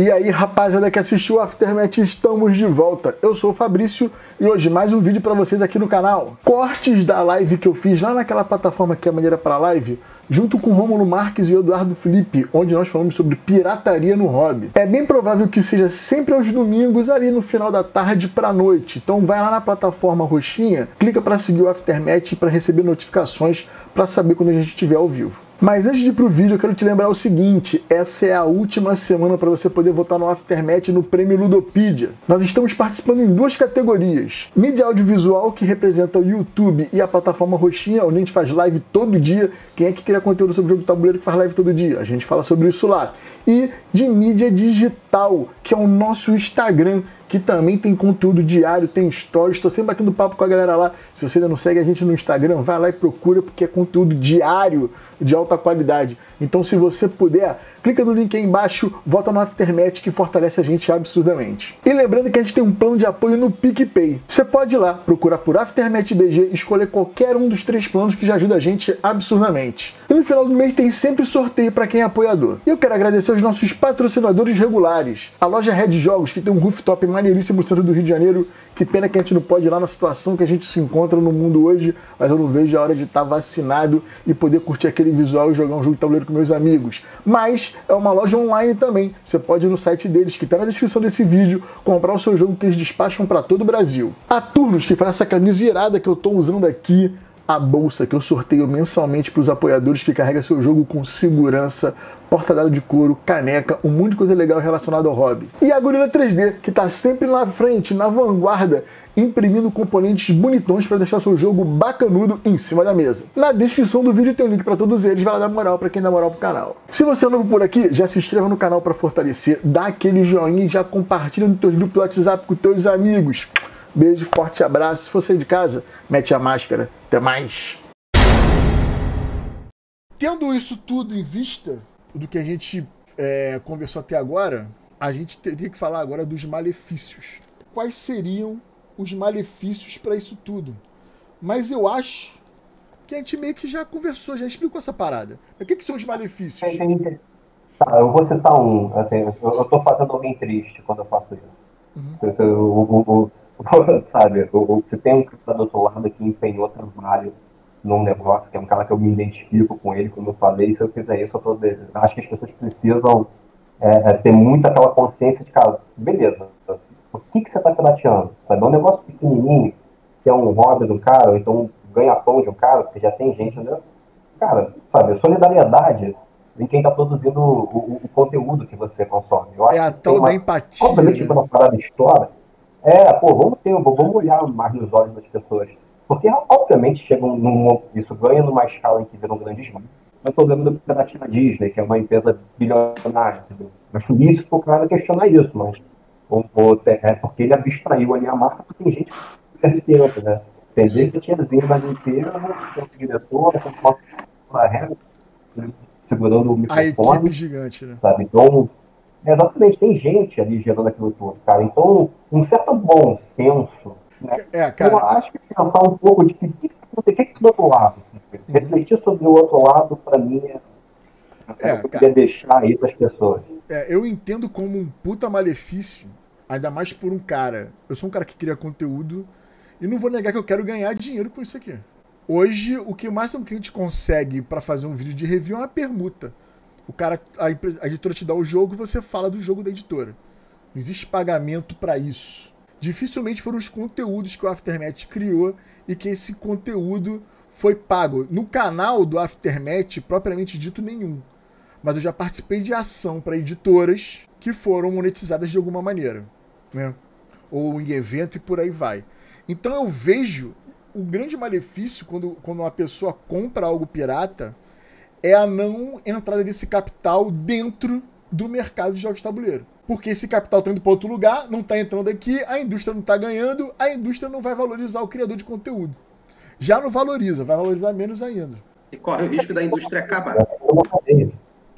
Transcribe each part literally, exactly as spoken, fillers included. E aí, rapaziada que assistiu o Aftermath, estamos de volta. Eu sou o Fabrício e hoje mais um vídeo pra vocês aqui no canal. Cortes da live que eu fiz lá naquela plataforma que é maneira pra live, junto com Romulo Marques e Eduardo Felipe, onde nós falamos sobre pirataria no hobby. É bem provável que seja sempre aos domingos, ali no final da tarde pra noite. Então vai lá na plataforma roxinha, clica pra seguir o Aftermath pra receber notificações, pra saber quando a gente estiver ao vivo. Mas antes de ir pro vídeo, eu quero te lembrar o seguinte, essa é a última semana para você poder votar no Aftermath no Prêmio Ludopedia. Nós estamos participando em duas categorias. Mídia audiovisual, que representa o YouTube, e a plataforma roxinha, onde a gente faz live todo dia. Quem é que cria conteúdo sobre o jogo de tabuleiro que faz live todo dia? A gente fala sobre isso lá. E de mídia digital, que é o nosso Instagram, que também tem conteúdo diário, tem stories, estou sempre batendo papo com a galera lá. Se você ainda não segue a gente no Instagram, vai lá e procura, porque é conteúdo diário, de alta qualidade. Então, se você puder, clica no link aí embaixo, vota no Aftermath, que fortalece a gente absurdamente. E lembrando que a gente tem um plano de apoio no PicPay. Você pode ir lá, procurar por Aftermath B G, escolher qualquer um dos três planos, que já ajuda a gente absurdamente. E no final do mês tem sempre sorteio para quem é apoiador. E eu quero agradecer aos nossos patrocinadores regulares. A loja Red Jogos, que tem um rooftop mais maneiríssimo centro do Rio de Janeiro. Que pena que a gente não pode ir lá na situação que a gente se encontra no mundo hoje, mas eu não vejo a hora de estar vacinado e poder curtir aquele visual e jogar um jogo de tabuleiro com meus amigos. Mas é uma loja online também. Você pode ir no site deles, que está na descrição desse vídeo, comprar o seu jogo que eles despacham para todo o Brasil. A Turnos, que faz essa camisa irada que eu estou usando aqui. A bolsa que eu sorteio mensalmente para os apoiadores, que carrega seu jogo com segurança, porta-dado de couro, caneca, um monte de coisa legal relacionada ao hobby. E a Gorila três D, que está sempre na frente, na vanguarda, imprimindo componentes bonitões para deixar seu jogo bacanudo em cima da mesa. Na descrição do vídeo tem um link para todos eles, vai lá dar moral para quem dá moral pro canal. Se você é novo por aqui, já se inscreva no canal para fortalecer, dá aquele joinha e já compartilha nos teus grupos do WhatsApp com teus amigos. Beijo, forte abraço. Se for sair de casa, mete a máscara. Até mais. Tendo isso tudo em vista, do que a gente é, conversou até agora, a gente teria que falar agora dos malefícios. Quais seriam os malefícios para isso tudo? Mas eu acho que a gente meio que já conversou, já explicou essa parada. Mas o que, que são os malefícios? É, é, tá, eu vou citar um. Assim, eu, eu tô fazendo alguém triste quando eu faço isso. Uhum. Eu, eu, eu, sabe, você tem um cara do outro lado que empenhou trabalho num negócio, que é um cara que eu me identifico com ele, como eu falei, se eu fizer isso, eu tô... acho que as pessoas precisam é, ter muito aquela consciência de, cara, beleza, o que, que você tá pirateando? Sabe, é um negócio pequenininho, que é um hobby de um cara, ou então um ganha-pão de um cara, porque já tem gente, né? Cara, sabe, solidariedade em quem tá produzindo o, o, o conteúdo que você consome. Eu acho é a tal da empatia. Obviamente, quando eu falar de história, É, pô, vamos, ter, vamos olhar mais nos olhos das pessoas. Porque, obviamente, chegam num, isso ganha numa escala em que viram grandes marcas. Mas o problema da pirataria Disney, que é uma empresa bilionária, entendeu? Mas por isso ficou claro questionar isso, mas... Ou, ou, é porque ele abstraiu ali a marca, porque tem gente que perde tempo, né? Tem gente que tinha das empresas, o diretor, a regra, segurando o microfone. A equipe gigante, né? Sabe? Então... Exatamente, tem gente ali gerando aquilo tudo, cara. Então, um certo bom senso, né? É, cara. Eu acho que pensar um pouco de que que que do outro lado, assim, uhum. Refletir sobre o outro lado, pra mim, é, é eu poderia deixar aí pras pessoas. É, eu entendo como um puta malefício, ainda mais por um cara. Eu sou um cara que cria conteúdo e não vou negar que eu quero ganhar dinheiro com isso aqui. Hoje, o que máximo que a gente consegue pra fazer um vídeo de review é uma permuta. O cara, a editora te dá o jogo, você fala do jogo da editora. Não existe pagamento para isso. Dificilmente foram os conteúdos que o Aftermath criou e que esse conteúdo foi pago. No canal do Aftermath, propriamente dito, nenhum. Mas eu já participei de ação para editoras que foram monetizadas de alguma maneira, né? Ou em evento e por aí vai. Então eu vejo o grande malefício quando, quando uma pessoa compra algo pirata... é a não entrada desse capital dentro do mercado de jogos de tabuleiro. Porque esse capital está indo para outro lugar, não está entrando aqui, a indústria não está ganhando, a indústria não vai valorizar o criador de conteúdo. Já não valoriza, vai valorizar menos ainda. E corre o risco da indústria acabar.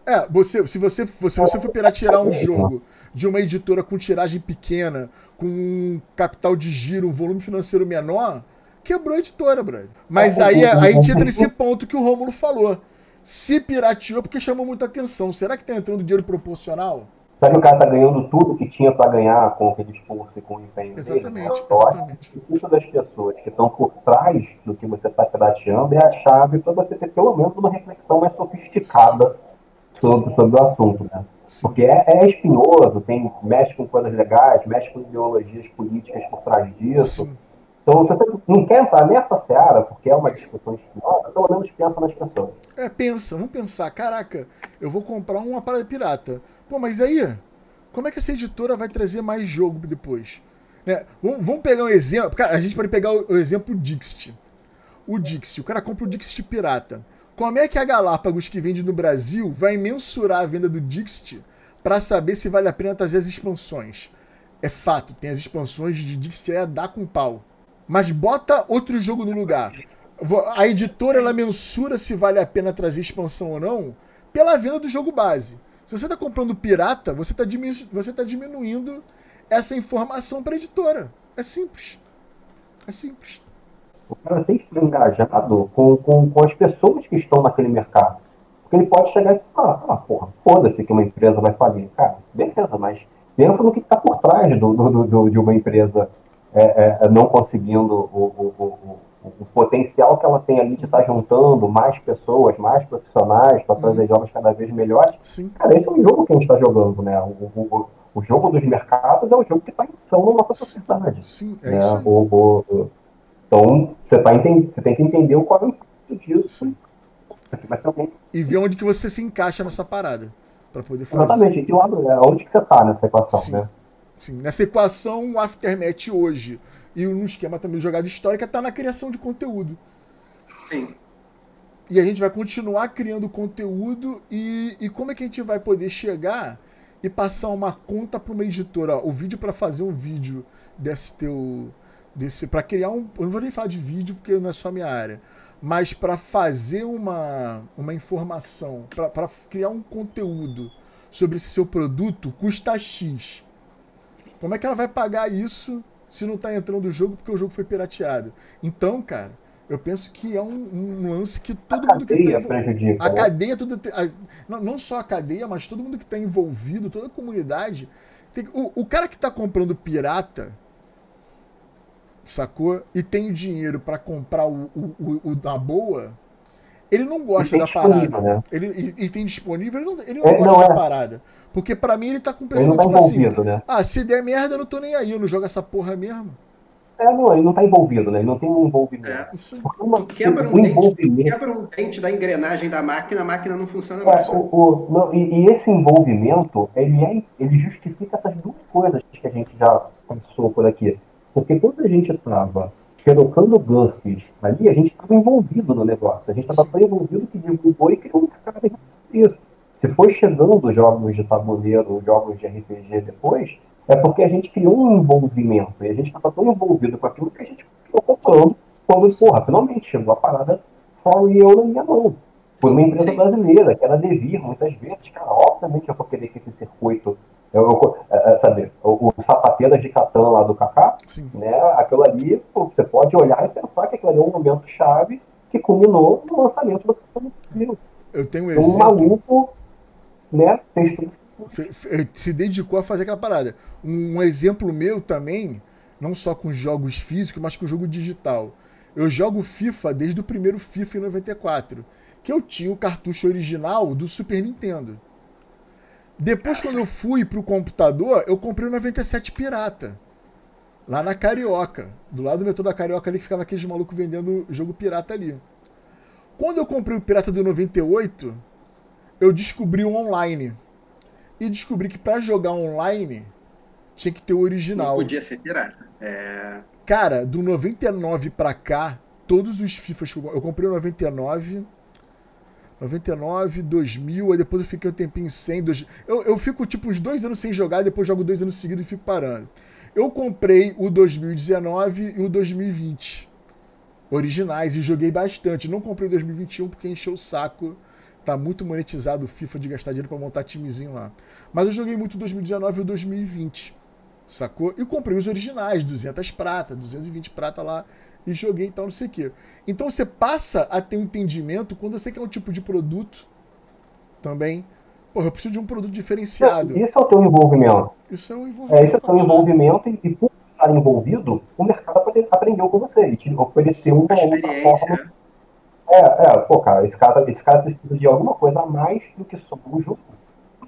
É, você, se você, se você for piratear um jogo de uma editora com tiragem pequena, com um capital de giro, um volume financeiro menor, quebrou a editora, brother. Mas aí, aí entra esse ponto que o Romulo falou. Se pirateou porque chamou muita atenção. Será que tá entrando dinheiro proporcional? Será que o cara está ganhando tudo que tinha para ganhar com aquele esforço e com o empenho dele? Exatamente, exatamente. O custo das pessoas que estão por trás do que você está trateando é a chave para você ter pelo menos uma reflexão mais sofisticada sobre, sobre o assunto, né? Porque é, é espinhoso, tem, mexe com coisas legais, mexe com ideologias políticas por trás disso. Sim. Então, se você não quer entrar nessa seara, porque é uma discussão espinhosa, pelo menos pensa nas pessoas. É, pensa, vamos pensar. Caraca, eu vou comprar uma parada pirata. Pô, mas aí, como é que essa editora vai trazer mais jogo depois? Né? Vamos, vamos pegar um exemplo. Cara, a gente pode pegar o, o exemplo Dixit. O Dixit, o cara compra o Dixit pirata. Como é que a Galápagos, que vende no Brasil, vai mensurar a venda do Dixit para saber se vale a pena trazer as expansões? É fato, tem as expansões de Dixit, é a dar com pau. Mas bota outro jogo no lugar. A editora, ela mensura se vale a pena trazer expansão ou não pela venda do jogo base. Se você está comprando pirata, você está diminu tá diminuindo essa informação para a editora. É simples. É simples. O cara tem que estar engajado com, com, com as pessoas que estão naquele mercado. Porque ele pode chegar e falar, ah, porra, foda-se que uma empresa vai falir. Cara, beleza, mas pensa no que está por trás do, do, do, de uma empresa... É, é, não conseguindo o, o, o, o potencial que ela tem ali de estar juntando mais pessoas, mais profissionais, para trazer uhum. jogos cada vez melhores. Sim. Cara, esse é um jogo que a gente está jogando, né? O, o, o jogo dos mercados é um jogo que está em ação na nossa sociedade. Sim, é né? isso o, o, o... Então, você tá entend... tem que entender o qual é o impacto disso. Alguém... E ver onde que você se encaixa nessa parada, para poder fazer. Exatamente, de lado, né? Onde que você está nessa equação, Sim. né? Sim, nessa equação, o Aftermath hoje e um esquema também de jogada histórica está na criação de conteúdo. Sim. E a gente vai continuar criando conteúdo e, e como é que a gente vai poder chegar e passar uma conta para uma editora? Ó, o vídeo para fazer um vídeo desse teu... desse para criar um... Eu não vou nem falar de vídeo porque não é só a minha área. Mas para fazer uma, uma informação, para criar um conteúdo sobre esse seu produto, custa X. Como é que ela vai pagar isso se não tá entrando o jogo porque o jogo foi pirateado? Então, cara, eu penso que é um, um lance que todo a mundo que está prejudica. A cadeia, tudo, a, não, não só a cadeia, mas todo mundo que está envolvido, toda a comunidade. Tem, o, o cara que está comprando pirata, sacou? E tem o dinheiro para comprar o, o, o, o da boa, ele não gosta da parada. Né? Ele, e, e tem disponível, ele não, ele não ele gosta não é. da parada. Porque pra mim ele tá com um pensamento tipo assim, né? Ah, se der merda eu não tô nem aí, eu não jogo essa porra mesmo. É, não, ele não tá envolvido, né? Ele não tem um envolvimento. É, uma, tu quebra um, um dente, quebra um dente da engrenagem da máquina, a máquina não funciona é, mais. O, o, não, e, e esse envolvimento, ele, é, ele justifica essas duas coisas que a gente já passou por aqui. Porque quando a gente tava colocando GURPS ali, a gente tava envolvido no negócio. A gente tava tão envolvido que divulgou e criou um cara e isso. Se foi chegando jogos de tabuleiro, jogos de R P G depois, é porque a gente criou um envolvimento. E a gente estava tão envolvido com aquilo que a gente ficou comprando quando, porra, finalmente chegou a parada for real na minha mão. Foi uma empresa brasileira, que era devir muitas vezes. Cara, obviamente eu vou querer que esse circuito... Eu, eu, é, sabe, o, o sapateiras de Catan lá do Kaká, né, aquilo ali, você pode olhar e pensar que aquilo ali é um momento-chave que culminou no lançamento do Catan Brasil. Eu tenho um exemplo. Um maluco... Né? Se dedicou a fazer aquela parada. Um exemplo meu também, não só com jogos físicos, mas com jogo digital. Eu jogo FIFA desde o primeiro FIFA em noventa e quatro, que eu tinha o cartucho original do Super Nintendo. Depois, quando eu fui pro computador, eu comprei o noventa e sete pirata, lá na Carioca, do lado do metrô da Carioca ali, que ficava aqueles malucos vendendo jogo pirata ali. Quando eu comprei o pirata do noventa e oito, eu descobri o online. E descobri que pra jogar online tinha que ter o original. Não podia ser pirata. É... Cara, do noventa e nove pra cá, todos os FIFAs que eu, eu comprei o noventa e nove, noventa e nove, dois mil, aí depois eu fiquei um tempinho sem. Dois... Eu, eu fico tipo uns dois anos sem jogar, depois jogo dois anos seguidos e fico parando. Eu comprei o dois mil e dezenove e o dois mil e vinte originais e joguei bastante. Não comprei o dois mil e vinte e um porque encheu o saco. Tá muito monetizado o FIFA de gastar dinheiro pra montar timezinho lá. Mas eu joguei muito dois mil e dezenove e dois mil e vinte, sacou? E comprei os originais, duzentas prata, duzentos e vinte prata lá, e joguei e tal, não sei o quê. Então você passa a ter um entendimento quando você quer um tipo de produto também, Porra, eu preciso de um produto diferenciado. Isso é o teu envolvimento. Isso é o envolvimento. É, isso é o teu envolvimento e, e por estar envolvido, o mercado aprendeu com você. Ele te ofereceu uma outra forma. É, é, pô, cara, esse cara, esse cara precisa de alguma coisa a mais do que só o jogo.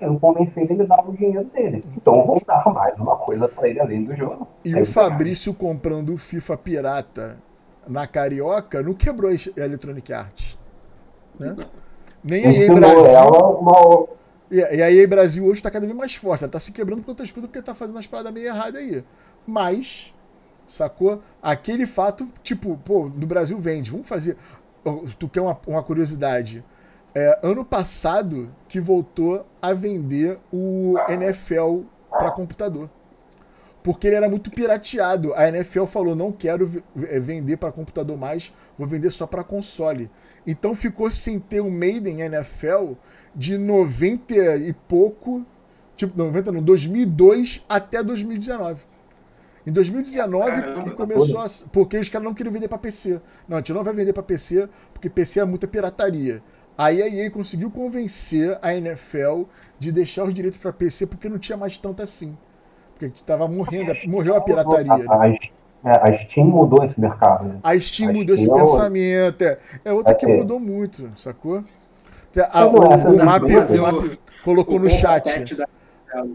Eu não convenci ele a dar o dinheiro dele. Então vamos dar mais uma coisa pra ele além do jogo. E o Fabrício comprando o FIFA pirata na Carioca não quebrou a Electronic Arts. Né? Nem aí em Brasil. E aí, Brasil hoje tá cada vez mais forte. Ela tá se quebrando contra as coisas porque tá fazendo as paradas meio erradas aí. Mas, sacou? Aquele fato, tipo, pô, no Brasil vende. Vamos fazer. Tu quer uma, uma curiosidade? É, ano passado que voltou a vender o N F L para computador. Porque ele era muito pirateado. A N F L falou, não quero vender para computador mais, vou vender só para console. Então ficou sem ter o Madden N F L de noventa e pouco, tipo, noventa não, dois mil e dois até dois mil e dezenove. Em dois mil e dezenove que começou a... Porque os caras não queriam vender para P C. Não, a gente não vai vender para P C, porque P C é muita pirataria. Aí a E A conseguiu convencer a N F L de deixar os direitos para P C porque não tinha mais tanto assim. Porque estava morrendo, morreu a pirataria. Né? A, a Steam mudou esse mercado. Né? A Steam a mudou Steam esse é pensamento. É, é outra é que, que mudou muito, sacou? A, o, o, o map, o map colocou no chat.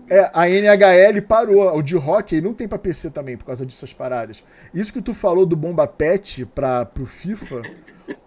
É, a N H L parou. O de hockey não tem para P C também por causa dessas paradas. Isso que tu falou do Bomba Pet para o FIFA...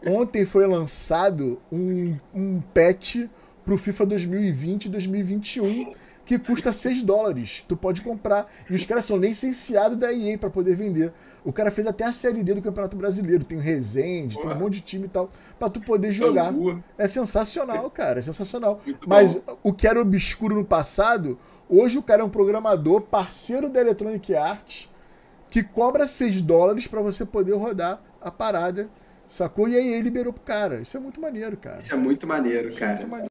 Ontem foi lançado um, um patch pro FIFA dois mil e vinte e dois mil e vinte e um que custa seis dólares. Tu pode comprar. E os caras são licenciados da E A para poder vender. O cara fez até a Série D do Campeonato Brasileiro. Tem o Resende, tem um monte de time e tal. Pra tu poder jogar. É sensacional, cara. É sensacional. Mas o que era obscuro no passado, hoje o cara é um programador, parceiro da Electronic Arts, que cobra seis dólares para você poder rodar a parada. Sacou? E aí ele liberou pro cara. Isso é muito maneiro, cara. Isso é muito maneiro, Isso cara. É muito maneiro.